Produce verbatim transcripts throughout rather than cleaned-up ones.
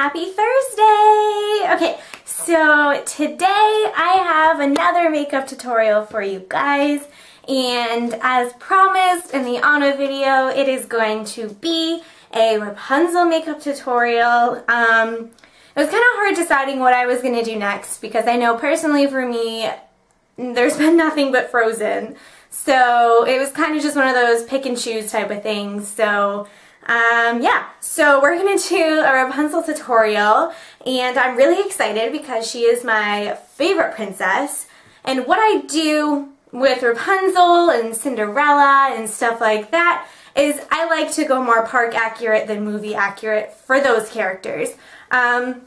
Happy Thursday! Okay, so today I have another makeup tutorial for you guys, and as promised in the Ana video, it is going to be a Rapunzel makeup tutorial. Um, it was kind of hard deciding what I was going to do next because I know personally for me, there's been nothing but Frozen. So it was kind of just one of those pick and choose type of things. So um, yeah, so we're going to do a Rapunzel tutorial, and I'm really excited because she is my favorite princess. And what I do with Rapunzel and Cinderella and stuff like that is I like to go more park accurate than movie accurate for those characters. Um,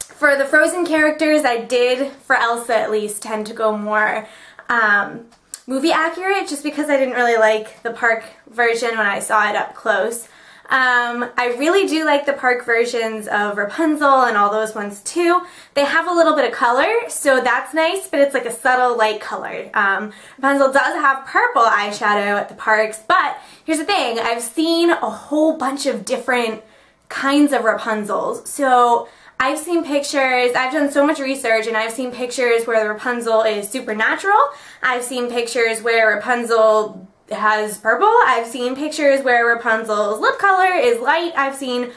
for the Frozen characters, I did, for Elsa at least, tend to go more um, movie accurate just because I didn't really like the park version when I saw it up close. Um, I really do like the park versions of Rapunzel and all those ones too. They have a little bit of color, so that's nice, but it's like a subtle light color. Um, Rapunzel does have purple eyeshadow at the parks, but here's the thing, I've seen a whole bunch of different kinds of Rapunzels. So I've seen pictures, I've done so much research, and I've seen pictures where the Rapunzel is supernatural. I've seen pictures where Rapunzel has purple. I've seen pictures where Rapunzel's lip color is light. I've seen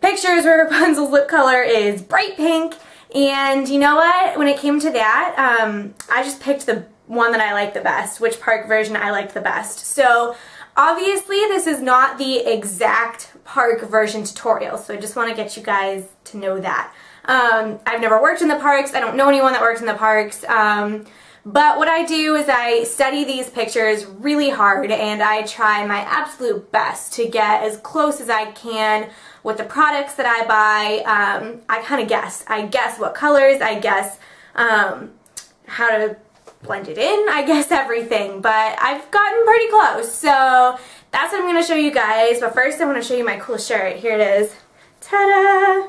pictures where Rapunzel's lip color is bright pink. And you know what? When it came to that, um, I just picked the one that I liked the best, which park version I liked the best. So obviously, this is not the exact park version tutorial, so I just want to get you guys to know that. Um, I've never worked in the parks. I don't know anyone that works in the parks. Um, but what I do is I study these pictures really hard, and I try my absolute best to get as close as I can with the products that I buy. Um, I kind of guess. I guess what colors. I guess um, how to blend it in, I guess everything, but I've gotten pretty close, so that's what I'm going to show you guys. But first I want to show you my cool shirt. Here it is. Ta-da!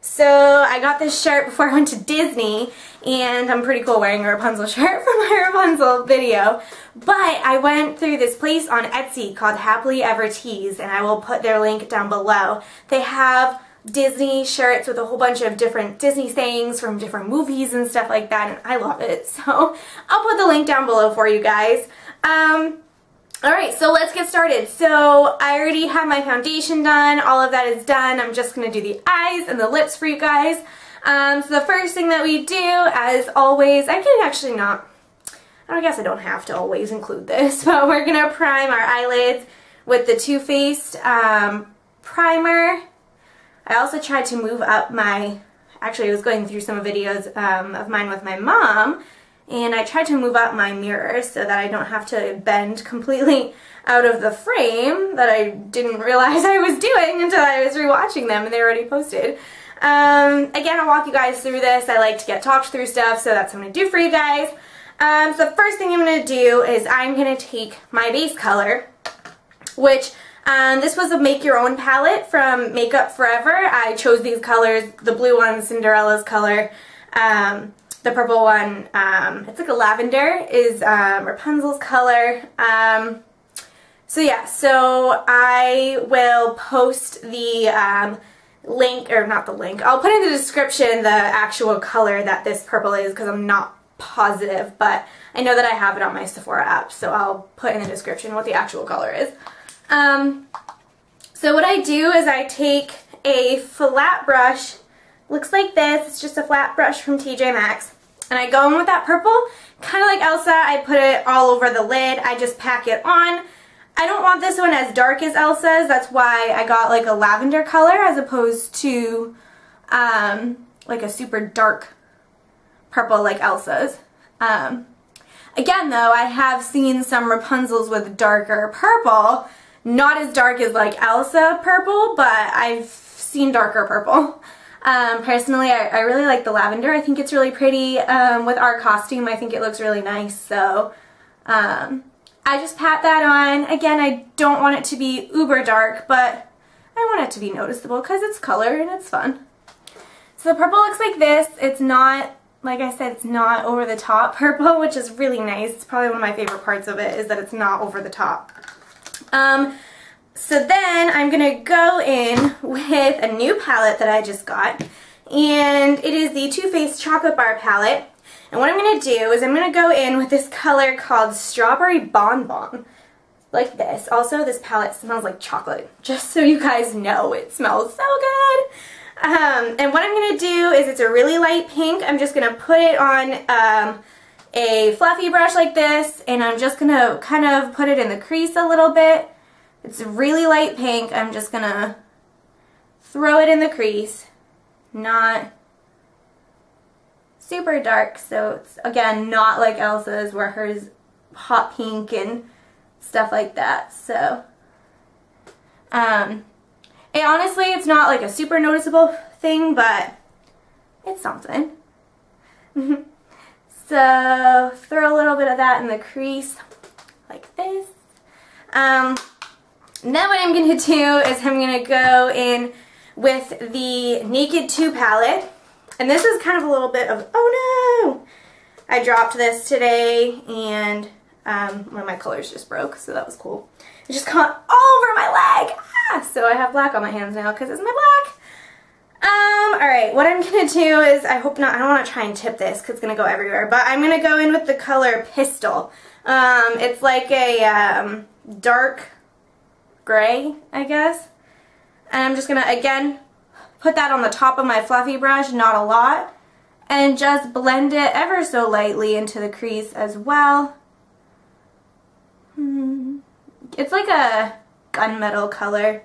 So I got this shirt before I went to Disney, and I'm pretty cool wearing a Rapunzel shirt for my Rapunzel video, but I went through this place on Etsy called Happily Ever Tees, and I will put their link down below. They have Disney shirts with a whole bunch of different Disney sayings from different movies and stuff like that, and I love it. So I'll put the link down below for you guys. Um, Alright, so let's get started. So I already have my foundation done. All of that is done. I'm just going to do the eyes and the lips for you guys. Um, so the first thing that we do, as always, I can actually not, I guess I don't have to always include this, but we're going to prime our eyelids with the Too Faced um, primer. I also tried to move up my, actually I was going through some videos um, of mine with my mom, and I tried to move up my mirror so that I don't have to bend completely out of the frame that I didn't realize I was doing until I was rewatching them and they were already posted. Um, again, I'll walk you guys through this. I like to get talked through stuff, so that's what I'm going to do for you guys. Um, so the first thing I'm going to do is I'm going to take my base color, which Um, this was a make your own palette from Makeup Forever. I chose these colors, the blue one, Cinderella's color, um, the purple one, um, it's like a lavender, is um, Rapunzel's color. Um, so yeah, so I will post the um, link, or not the link, I'll put in the description the actual color that this purple is because I'm not positive, but I know that I have it on my Sephora app, so I'll put in the description what the actual color is. Um, so what I do is I take a flat brush, looks like this, it's just a flat brush from T J Maxx, and I go in with that purple, kind of like Elsa. I put it all over the lid, I just pack it on. I don't want this one as dark as Elsa's, that's why I got like a lavender color as opposed to um, like a super dark purple like Elsa's. Um, again though, I have seen some Rapunzels with darker purple. Not as dark as like Elsa purple, but I've seen darker purple. Um, personally, I, I really like the lavender. I think it's really pretty. Um, with our costume, I think it looks really nice. So um, I just pat that on. Again, I don't want it to be uber dark, but I want it to be noticeable because it's color and it's fun. So the purple looks like this. It's not, like I said, it's not over the top purple, which is really nice. It's probably one of my favorite parts of it is that it's not over the top. Um, So then I'm going to go in with a new palette that I just got, and it is the Too Faced Chocolate Bar Palette. And what I'm going to do is I'm going to go in with this color called Strawberry Bon Bon, like this. Also, this palette smells like chocolate, just so you guys know. It smells so good. Um, and what I'm going to do is, it's a really light pink. I'm just going to put it on um, a fluffy brush like this, and I'm just going to kind of put it in the crease a little bit. It's really light pink. I'm just going to throw it in the crease, not super dark, so it's, again, not like Elsa's where hers hot pink and stuff like that. So, um, and honestly, it's not like a super noticeable thing, but it's something. So, throw a little bit of that in the crease, like this. Um, now what I'm going to do is I'm going to go in with the Naked two palette. And this is kind of a little bit of, oh no! I dropped this today, and um, one of my colors just broke, so that was cool. It just caught all over my leg! Ah! So I have black on my hands now because it's my black! Um, alright, what I'm going to do is, I hope not, I don't want to try and tip this because it's going to go everywhere, but I'm going to go in with the color Pistol. Um, it's like a um, dark gray, I guess. And I'm just going to, again, put that on the top of my fluffy brush, not a lot, and just blend it ever so lightly into the crease as well. Hmm. It's like a gunmetal color.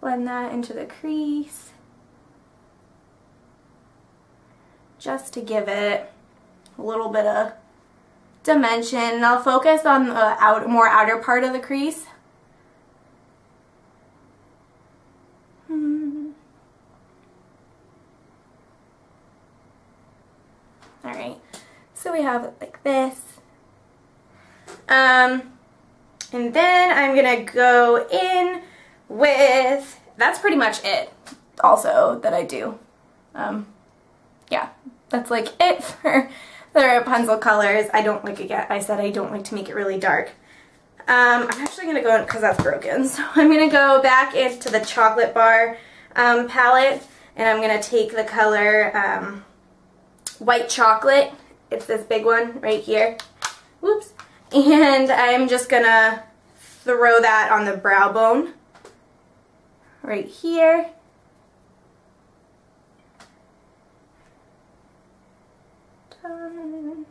Blend that into the crease, just to give it a little bit of dimension, and I'll focus on the out, more outer part of the crease. Alright, so we have it like this. Um, and then I'm going to go in with, that's pretty much it also that I do. Um, yeah, that's like it for the Rapunzel colors. I don't like, again, I said I don't like to make it really dark. Um, I'm actually going to go in, because that's broken, so I'm going to go back into the chocolate bar um, palette, and I'm going to take the color um, White Chocolate. It's this big one right here. Whoops. And I'm just gonna throw that on the brow bone right here. Done.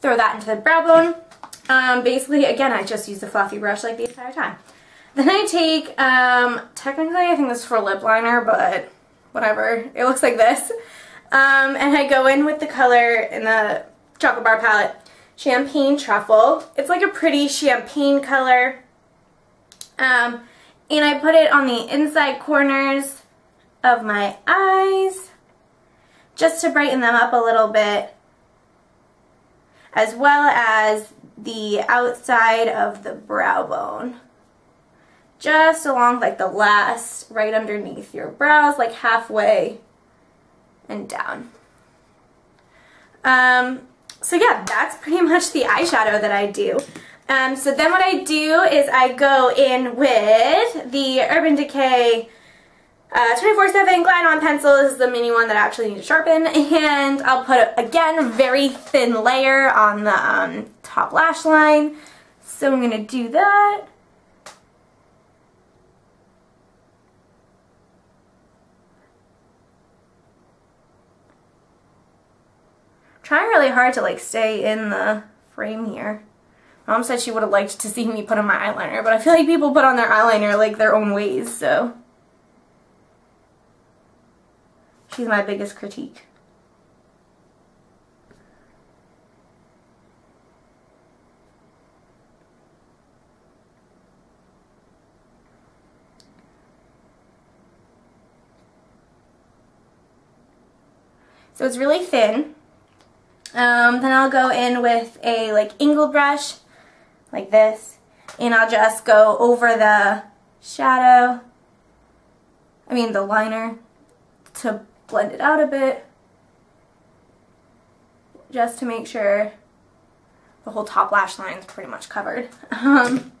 Throw that into the brow bone. Um, basically, again, I just use a fluffy brush like the entire time. Then I take, um, technically I think this is for lip liner, but whatever. It looks like this. Um, and I go in with the color in the chocolate bar palette, Champagne Truffle. It's like a pretty champagne color. Um, and I put it on the inside corners of my eyes, just to brighten them up a little bit, as well as the outside of the brow bone. Just along like the last, right underneath your brows, like halfway and down. Um, so yeah, that's pretty much the eyeshadow that I do. Um, so then what I do is I go in with the Urban Decay uh, twenty-four seven Glide-On Pencil. This is the mini one that I actually need to sharpen. And I'll put, again, a very thin layer on the um, top lash line. So I'm going to do that. Trying really hard to like stay in the frame here. Mom said she would have liked to see me put on my eyeliner, but I feel like people put on their eyeliner like their own ways, so. She's my biggest critique. So it's really thin. Um, then I'll go in with a like angled brush, like this, and I'll just go over the shadow, I mean the liner, to blend it out a bit, just to make sure the whole top lash line is pretty much covered. Um,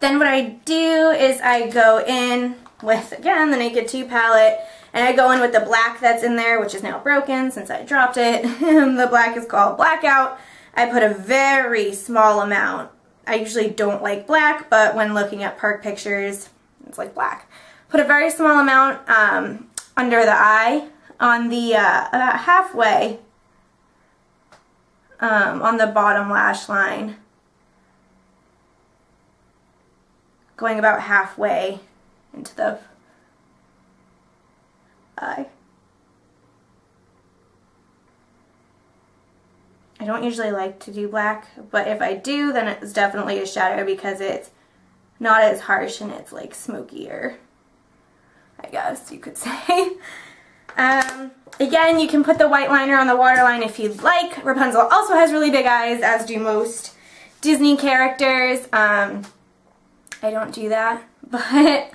then what I do is I go in with, again, the Naked two palette, and I go in with the black that's in there, which is now broken since I dropped it. The black is called Blackout. I put a very small amount. I usually don't like black, but when looking at park pictures, it's like black. Put a very small amount um, under the eye on the, uh, about halfway um, on the bottom lash line. Going about halfway into the eye. I don't usually like to do black, but if I do, then it's definitely a shadow because it's not as harsh and it's like smokier, I guess you could say. Um, again, you can put the white liner on the waterline if you'd like. Rapunzel also has really big eyes, as do most Disney characters. Um, I don't do that, but...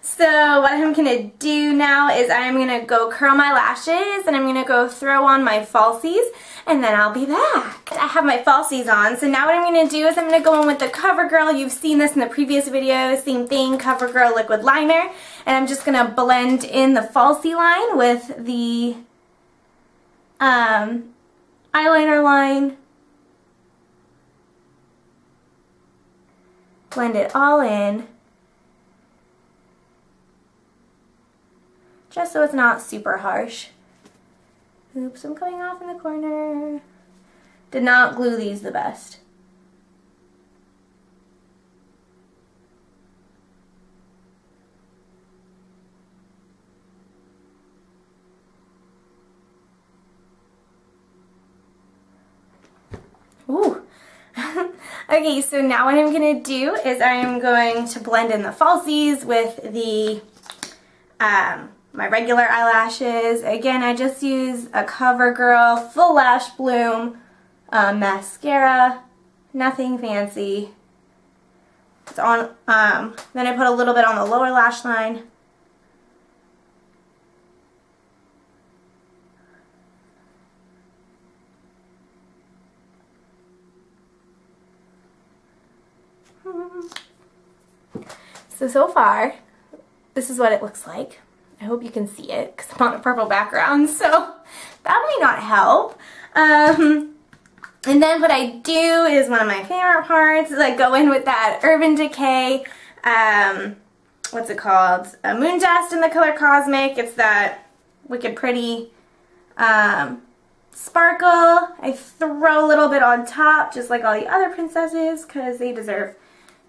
So what I'm going to do now is I'm going to go curl my lashes and I'm going to go throw on my falsies and then I'll be back. I have my falsies on, so now what I'm going to do is I'm going to go in with the CoverGirl. You've seen this in the previous video, same thing, CoverGirl liquid liner. And I'm just going to blend in the falsie line with the um, eyeliner line. Blend it all in. Just so it's not super harsh. Oops, I'm coming off in the corner. Did not glue these the best. Ooh. Okay, so now what I'm going to do is I am going to blend in the falsies with the... Um, my regular eyelashes. Again, I just use a CoverGirl Full Lash Bloom uh, mascara. Nothing fancy. It's on. Um, then I put a little bit on the lower lash line. So, so far, this is what it looks like. I hope you can see it because I'm on a purple background, so that may not help. Um, and then what I do is one of my favorite parts is I go in with that Urban Decay, um, what's it called? A Moon Dust in the color Cosmic. It's that wicked pretty um, sparkle. I throw a little bit on top just like all the other princesses because they deserve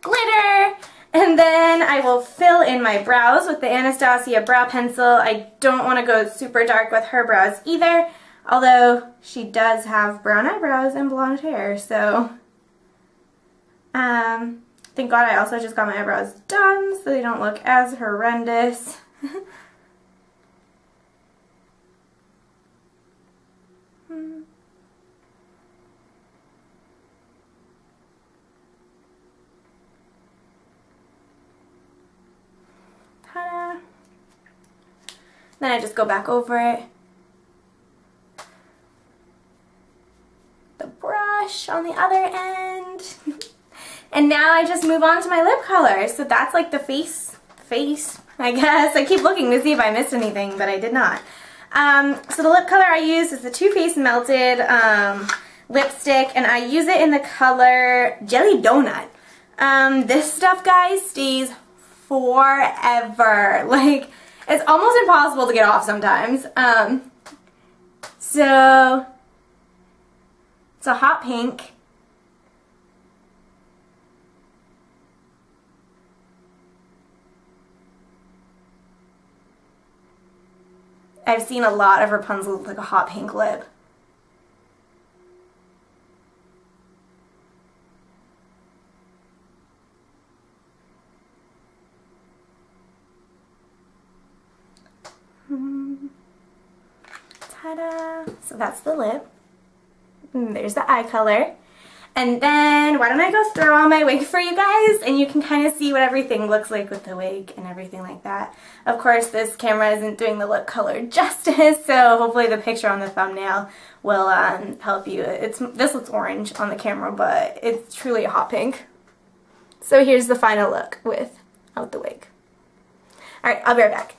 glitter. And then I will fill in my brows with the Anastasia brow pencil. I don't want to go super dark with her brows either, although she does have brown eyebrows and blonde hair, so... Um, thank God I also just got my eyebrows done so they don't look as horrendous. hmm. Ta-da. Then I just go back over it. The brush on the other end. And now I just move on to my lip color. So that's like the face, face, I guess. I keep looking to see if I missed anything, but I did not. Um, so the lip color I use is the Too Faced Melted um, lipstick, and I use it in the color Jelly Donut. Um, this stuff, guys, stays forever. Like, it's almost impossible to get off sometimes. Um, so, it's a hot pink. I've seen a lot of Rapunzel with like a hot pink lip. Ta-da! So that's the lip. And there's the eye color. And then why don't I go throw on my wig for you guys, and you can kind of see what everything looks like with the wig and everything like that. Of course, this camera isn't doing the lip color justice, so hopefully the picture on the thumbnail will um, help you. It's this looks orange on the camera, but it's truly a hot pink. So here's the final look without the wig. Alright, I'll be right back.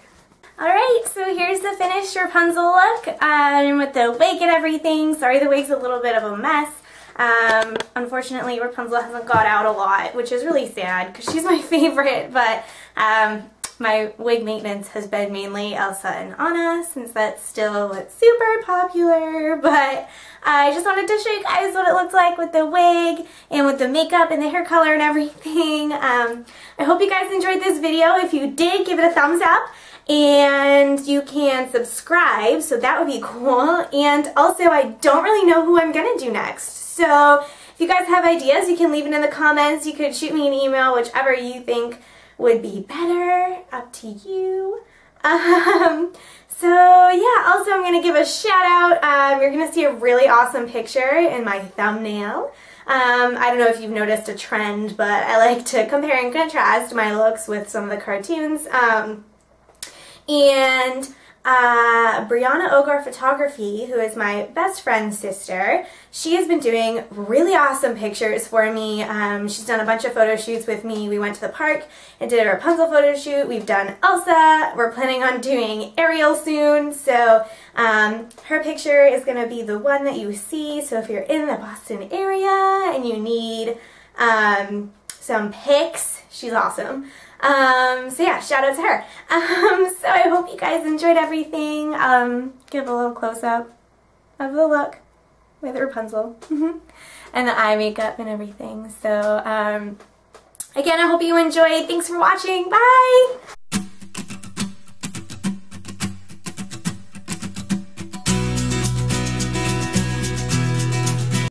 Alright, so here's the finished Rapunzel look um, with the wig and everything. Sorry the wig's a little bit of a mess. Um, unfortunately, Rapunzel hasn't got out a lot, which is really sad because she's my favorite, but um, my wig maintenance has been mainly Elsa and Anna, since that's still what's super popular. But I just wanted to show you guys what it looks like with the wig and with the makeup and the hair color and everything. Um, I hope you guys enjoyed this video. If you did, give it a thumbs up. And you can subscribe, so that would be cool. And also, I don't really know who I'm going to do next. So if you guys have ideas, you can leave it in the comments. You could shoot me an email, whichever you think would be better. Up to you. Um, so yeah, also I'm going to give a shout out. Um, you're going to see a really awesome picture in my thumbnail. Um, I don't know if you've noticed a trend, but I like to compare and contrast my looks with some of the cartoons. Um, and uh, Brianna Ogar Photography, who is my best friend's sister, she has been doing really awesome pictures for me. Um, she's done a bunch of photo shoots with me. We went to the park and did a Rapunzel photo shoot. We've done Elsa. We're planning on doing Ariel soon, so um, her picture is going to be the one that you see. So if you're in the Boston area and you need um, some pics, she's awesome. Um, so yeah, shout out to her. Um, so I hope you guys enjoyed everything. Um, give a little close up of the look with Rapunzel and the eye makeup and everything. So, um, again, I hope you enjoyed. Thanks for watching. Bye!